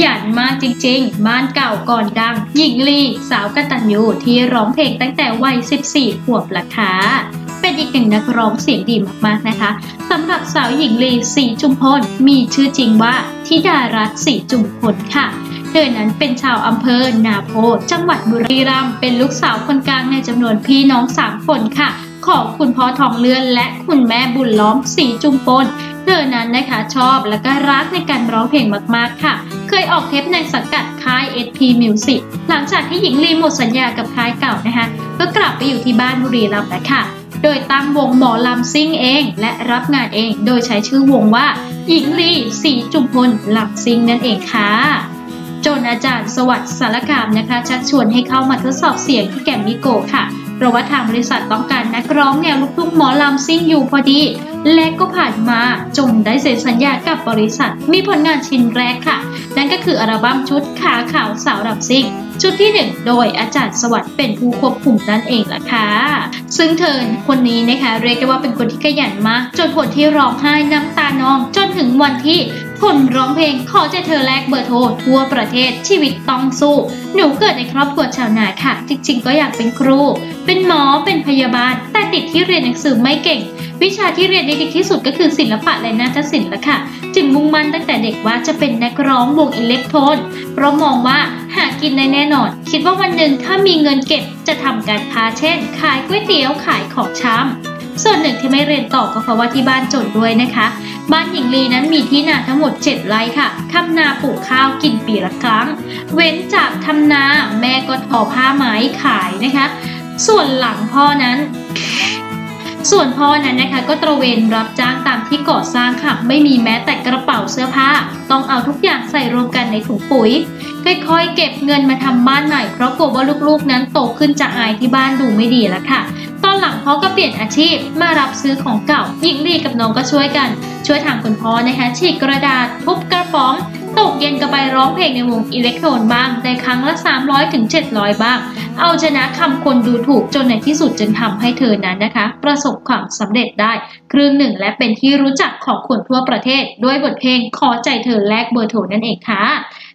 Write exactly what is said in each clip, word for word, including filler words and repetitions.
หยั่นมากจริงๆบ้านเก่าก่อนดังหญิงลีสาวกตัญญูที่ร้องเพลงตั้งแต่วัยสิบสี่ขวบล่ะค่ะเป็นอีกหนึ่งนักร้องเสียงดีมากๆนะคะสำหรับสาวหญิงลีศรีจุมพลมีชื่อจริงว่าธิดารัตน์ศรีจุมพลค่ะเธอนั้นเป็นชาวอำเภอนาโพจังหวัดบุรีรัมย์เป็นลูกสาวคนกลางในจำนวนพี่น้องสามคนค่ะของคุณพ่อทองเลื่อนและคุณแม่บุญล้อมศรีจุมพลเธอนั้นนะคะชอบและก็รักในการร้องเพลงมากๆค่ะเคยออกเทปในสังกัดค่าย เอส พี Music หลังจากที่หญิงลีหมดสัญญากับค่ายเก่านะคะก็กลับไปอยู่ที่บ้านบุรีรัมย์แล้วค่ะโดยตั้งวงหมอลำซิ่งเองและรับงานเองโดยใช้ชื่อวงว่าหญิงลีศรีจุมพลลำซิ่งนั่นเองค่ะจนอาจารย์สวัสดิ์สารคามนะคะชักชวนให้เข้ามาทดสอบเสียงที่แกรมมี่โกลด์ค่ะเพราะว่าทางบริษัทต้องการนักร้องแนวลูกทุ่งหมอลำซิ่งอยู่พอดีและก็ผ่านมาจนได้เซ็นสัญญากับบริษัทมีผลงานชิ้นแรกค่ะนั่นก็คืออัลบั้มชุดขาขาวสาวลำซิ่งชุดที่หนึ่งโดยอาจารย์สวัสดิ์เป็นผู้ควบคุมนั่นเองล่ะค่ะซึ่งเธอคนนี้นะคะเรียกได้ว่าเป็นคนที่ขยันมากจนผลที่ร้องไห้น้ำตานองจนถึงวันที่ผลร้องเพลงขอใจเธอแลกเบอร์โทรทั่วประเทศชีวิตต้องสู้หนูเกิดในครอบครัวชาวนาค่ะจริงๆก็อยากเป็นครูเป็นหมอเป็นพยาบาลแต่ติดที่เรียนหนังสือไม่เก่งวิชาที่เรียนได้ดีที่สุดก็คือศิลปะและนาฏศิลป์ละค่ะจึงมุ่งมั่นตั้งแต่เด็กว่าจะเป็นนักร้องวงอิเล็กโทรนเพราะมองว่าหากินได้แน่นอนคิดว่าวันหนึ่งถ้ามีเงินเก็บจะทำการค้าเช่นขายก๋วยเตี๋ยวขายของชำส่วนหนึ่งที่ไม่เรียนต่อก็เพราะว่าที่บ้านจนด้วยนะคะบ้านหญิงลีนั้นมีที่นาทั้งหมดเจ็ดไร่ค่ะทำนาปลูกข้าวกินปีละครั้งเว้นจากทำนาแม่ก็ทอผ้าไหมขายนะคะส่วนหลังพ่อนั้นส่วนพ่อนั้นนะคะก็ตระเวนรับจ้างตามที่ก่อสร้างค่ะไม่มีแม้แต่กระเป๋าเสื้อผ้าต้องเอาทุกอย่างใส่รวมกันในถุงปุ๋ยค่อยๆเก็บเงินมาทำบ้านใหม่เพราะกลัวว่าลูกๆนั้นโตขึ้นจะอายที่บ้านดูไม่ดีแล้วค่ะตอนหลังพ่อก็เปลี่ยนอาชีพมารับซื้อของเก่าหญิงลีกับน้องก็ช่วยกันช่วยทางคุณพ่อนะคะฉีกกระดาษทุบกระป๋องตกเย็นก็ไปร้องเพลงในวงอิเล็กโทรนบ้างได้ครั้งละ สามร้อยถึงเจ็ดร้อย บ้างเอาชนะคำคนดูถูกจนในที่สุดจึงทำให้เธอนั้นนะคะประสบความสำเร็จได้ครึ่งหนึ่งและเป็นที่รู้จักของคนทั่วประเทศด้วยบทเพลงขอใจเธอแลกเบอร์โทรนั่นเองค่ะ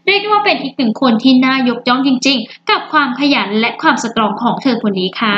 เรียกว่าเป็นอีกหนึ่งคนที่น่ายกย่องจริงๆกับความขยันและความสตรองของเธอคนนี้ค่ะ